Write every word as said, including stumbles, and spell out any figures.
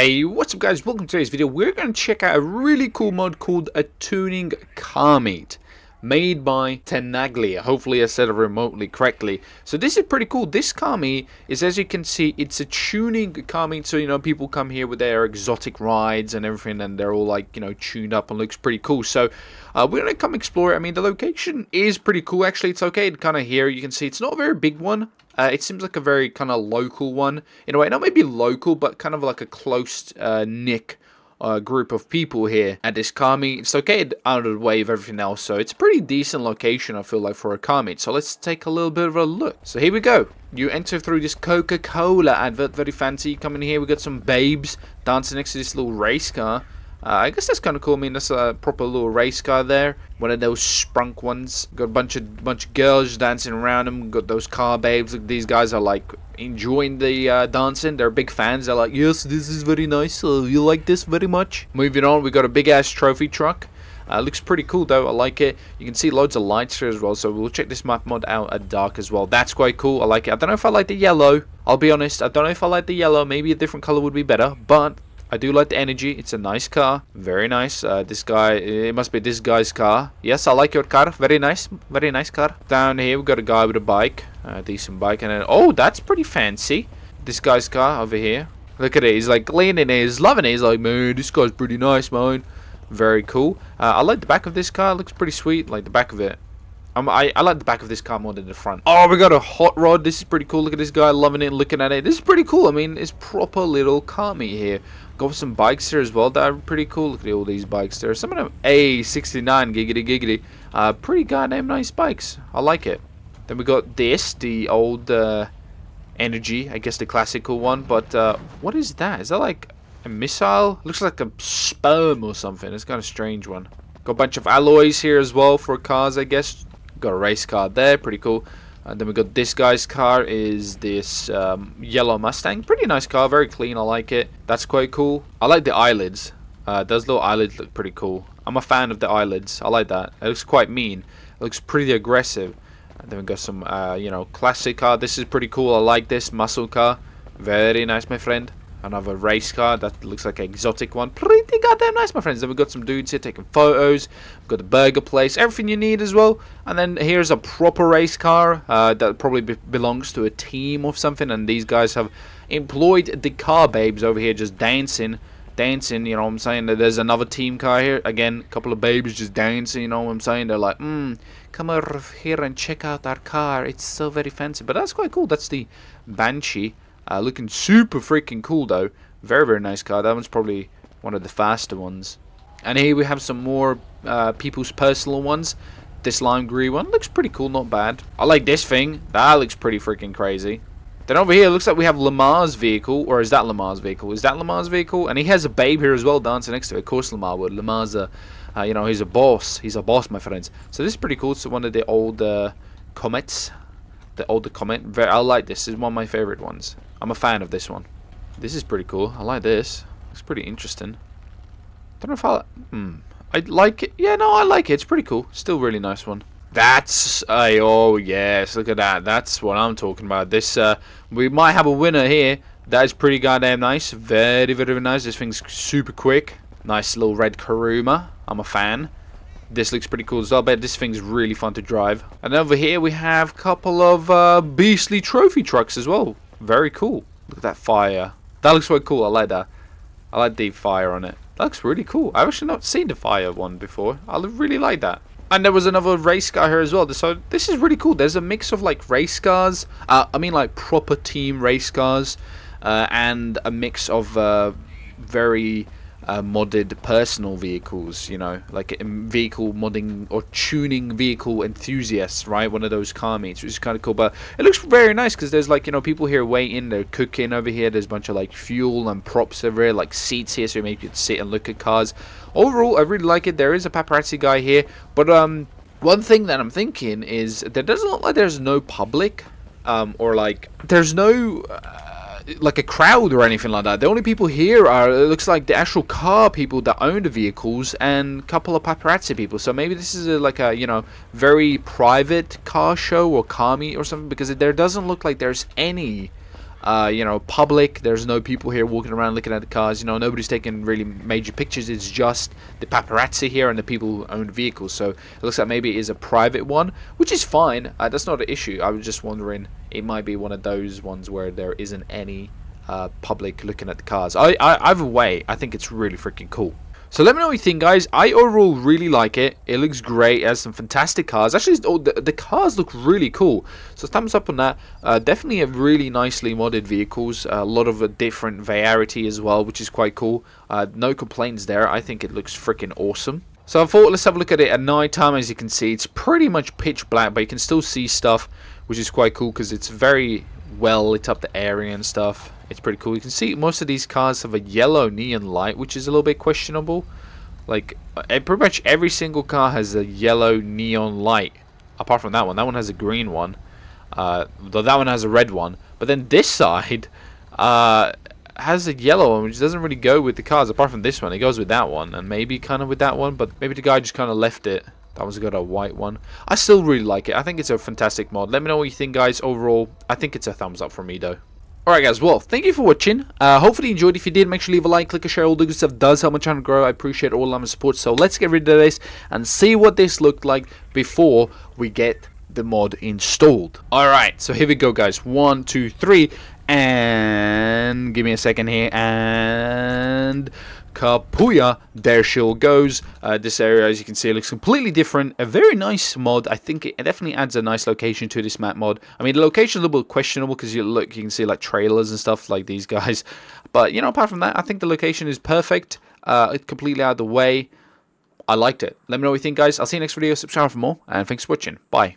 Hey, what's up guys, welcome to today's video. We're going to check out a really cool mod called a tuning car meet, made by Tenaglia. Hopefully I said it remotely correctly. So this is pretty cool. This car meet is, as you can see, it's a tuning car meet. So, you know, people come here with their exotic rides and everything, and they're all like, you know, tuned up and looks pretty cool. So uh, we're going to come explore it. I mean, the location is pretty cool actually. It's located kind of here. You can see it's not a very big one. Uh, it seems like a very kind of local one in a way. Not maybe local, but kind of like a close uh, nick Uh, group of people here at this car meet. It's located out of the way of everything else, so it's a pretty decent location, I feel like, for a car meet. So let's take a little bit of a look. So here we go. You enter through this Coca-Cola advert, very fancy. You come in here, we got some babes dancing next to this little race car. Uh, I guess that's kind of cool. I mean, that's a proper little race car there. One of those Sprunk ones. Got a bunch of bunch of girls dancing around them. Got those car babes. These guys are like enjoying the uh, dancing. They're big fans. They're like, yes, this is very nice. Uh, you like this very much. Moving on, we got a big ass trophy truck. Uh, looks pretty cool though. I like it. You can see loads of lights here as well. So we'll check this map mod out at dark as well. That's quite cool. I like it. I don't know if I like the yellow. I'll be honest. I don't know if I like the yellow. Maybe a different color would be better. But I do like the energy. It's a nice car, very nice. Uh, this guy, it must be this guy's car. Yes, I like your car, very nice, very nice car. Down here we got a guy with a bike, a decent bike, and then, oh, that's pretty fancy. This guy's car over here. Look at it, he's like leaning it, he's loving it. He's like, man, this guy's pretty nice, man. Very cool. Uh, I like the back of this car. It looks pretty sweet. I like the back of it. Um, I, I like the back of this car more than the front. Oh, we got a hot rod. This is pretty cool. Look at this guy loving it and looking at it. This is pretty cool. I mean, it's proper little car meet here. Got some bikes here as well that are pretty cool. Look at all these bikes there. Some of them A sixty-nine, giggity giggity. Uh, pretty goddamn nice bikes. I like it. Then we got this, the old uh, energy, I guess the classical one. But uh, what is that? Is that like a missile? Looks like a sperm or something. It's kind of a strange one. Got a bunch of alloys here as well for cars, I guess. Got a race car there, pretty cool. And then we got this guy's car, is this um, yellow Mustang. Pretty nice car, very clean, I like it. That's quite cool. I like the eyelids. Uh, those little eyelids look pretty cool. I'm a fan of the eyelids, I like that. It looks quite mean, it looks pretty aggressive. And then we got some, uh, you know, classic car. This is pretty cool, I like this muscle car. Very nice, my friend. Another race car that looks like an exotic one. Pretty goddamn nice, my friends. Then we've got some dudes here taking photos. We've got the burger place. Everything you need as well. And then here's a proper race car uh, that probably be belongs to a team or something. And these guys have employed the car babes over here just dancing. Dancing, you know what I'm saying? There's another team car here. Again, a couple of babes just dancing, you know what I'm saying? They're like, hmm, come over here and check out our car. It's so very fancy. But that's quite cool. That's the Banshee. Uh, looking super freaking cool though. Very, very nice car. That one's probably one of the faster ones. And here we have some more uh, people's personal ones. This lime green one looks pretty cool, not bad. I like this thing. That looks pretty freaking crazy. Then over here, it looks like we have Lamar's vehicle. Or is that Lamar's vehicle? Is that Lamar's vehicle? And he has a babe here as well dancing next to it. Of course Lamar would. Lamar's a, uh, you know, he's a boss. He's a boss, my friends. So this is pretty cool. It's one of the old uh, Comets. The older Comet. I like this. This is one of my favorite ones. I'm a fan of this one. This is pretty cool. I like this. It's pretty interesting. Don't know if I... Hmm. I like it. Yeah, no, I like it. It's pretty cool. Still really nice one. That's... Uh, oh, yes. Look at that. That's what I'm talking about. This... Uh, we might have a winner here. That is pretty goddamn nice. Very, very nice. This thing's super quick. Nice little red Karuma. I'm a fan. This looks pretty cool as well. I bet this thing's really fun to drive. And over here we have a couple of uh, beastly trophy trucks as well. Very cool. Look at that fire. That looks quite cool. I like that. I like the fire on it. That looks really cool. I've actually not seen the fire one before. I really like that. And there was another race car here as well. So this is really cool. There's a mix of like race cars. Uh, I mean like proper team race cars. Uh, and a mix of uh, very uh, modded personal vehicles. You know. Like vehicle modding or tuning vehicle enthusiasts. Right. One of those car meets. Which is kind of cool. But it looks very nice. Because there's like, you know, people here waiting. They're cooking over here. There's a bunch of like fuel and props over here. Like seats here. So maybe you could sit and look at cars. Overall I really like it. There is a paparazzi guy here. But um, one thing that I'm thinking is. There doesn't look like there's no public. Um, or like. There's no. Uh, like a crowd or anything like that. The only people here are, it looks like, the actual car people that own the vehicles and a couple of paparazzi people. So maybe this is a, like a, you know, very private car show or car meet or something, because there doesn't look like there's any uh, you know, public. There's no people here walking around looking at the cars. You know, nobody's taking really major pictures. It's just the paparazzi here and the people who own vehicles. So it looks like maybe it is a private one, which is fine. Uh, that's not an issue. I was just wondering, it might be one of those ones where there isn't any uh, public looking at the cars. I, I, either way, I think it's really freaking cool. So let me know what you think, guys. I overall really like it. It looks great. It has some fantastic cars. Actually, oh, the, the cars look really cool. So thumbs up on that. Uh, definitely a really nicely modded vehicles. Uh, a lot of a different variety as well, which is quite cool. Uh, no complaints there. I think it looks freaking awesome. So I thought, let's have a look at it at night time. As you can see, it's pretty much pitch black, but you can still see stuff, which is quite cool because it's very well lit up, the area and stuff. It's pretty cool. You can see most of these cars have a yellow neon light, which is a little bit questionable. Like, pretty much every single car has a yellow neon light, apart from that one. That one has a green one. Uh, though that one has a red one. But then this side uh, has a yellow one, which doesn't really go with the cars, apart from this one. It goes with that one, and maybe kind of with that one, but maybe the guy just kind of left it. That one's got a white one. I still really like it. I think it's a fantastic mod. Let me know what you think, guys. Overall, I think it's a thumbs up for me, though. Alright guys, well, thank you for watching. Uh, hopefully you enjoyed. If you did, make sure to leave a like, click a share, all the good stuff does help my channel grow. I appreciate all of my support. So let's get rid of this and see what this looked like before we get the mod installed. Alright, so here we go, guys. One, two, three, and give me a second here, and Kapuya, there she goes. Uh, this area, as you can see, looks completely different. A very nice mod. I think it definitely adds a nice location to this map mod. I mean, the location is a little bit questionable because you look, you can see like trailers and stuff like these guys. But you know, apart from that, I think the location is perfect. Uh, it's completely out of the way. I liked it. Let me know what you think, guys. I'll see you next video. Subscribe for more, and thanks for watching. Bye.